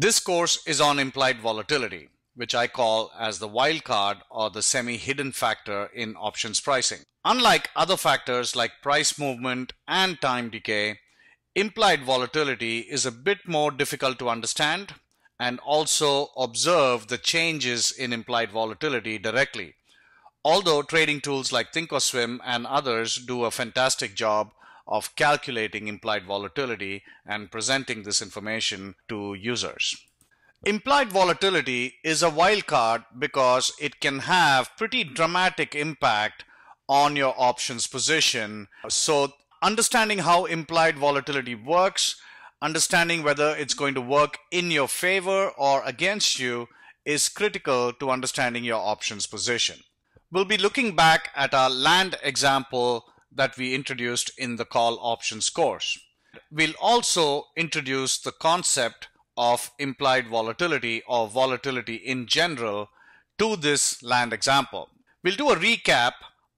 This course is on implied volatility, which I call as the wild card or the semi-hidden factor in options pricing. Unlike other factors like price movement and time decay, implied volatility is a bit more difficult to understand and also observe the changes in implied volatility directly. Although trading tools like Thinkorswim and others do a fantastic job of calculating implied volatility and presenting this information to users. Implied volatility is a wild card because it can have pretty dramatic impact on your options position. So understanding how implied volatility works, understanding whether it's going to work in your favor or against you, is critical to understanding your options position. We'll be looking back at our land example that we introduced in the call options course. We'll also introduce the concept of implied volatility or volatility in general to this land example. We'll do a recap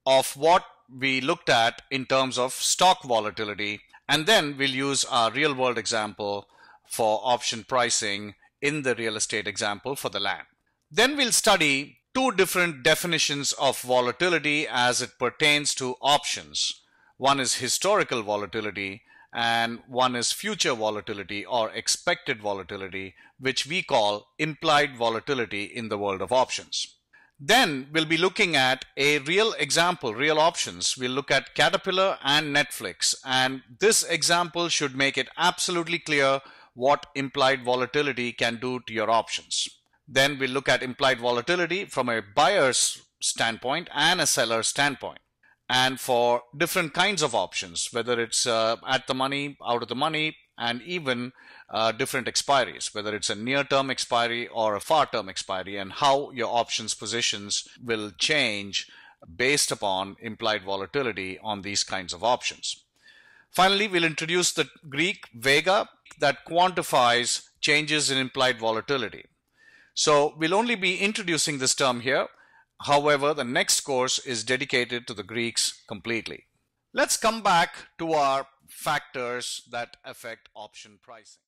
of what we looked at in terms of stock volatility, and then we'll use our real world example for option pricing in the real estate example for the land. Then we'll study two different definitions of volatility as it pertains to options. One is historical volatility and one is future volatility or expected volatility, which we call implied volatility in the world of options. Then we'll be looking at a real example, real options. We'll look at Caterpillar and Netflix, and this example should make it absolutely clear what implied volatility can do to your options. Then we'll look at implied volatility from a buyer's standpoint and a seller's standpoint, and for different kinds of options, whether it's at the money, out of the money, and even different expiries, whether it's a near-term expiry or a far-term expiry, and how your options positions will change based upon implied volatility on these kinds of options. Finally, we'll introduce the Greek Vega that quantifies changes in implied volatility. So we'll only be introducing this term here. However, the next course is dedicated to the Greeks completely. Let's come back to our factors that affect option pricing.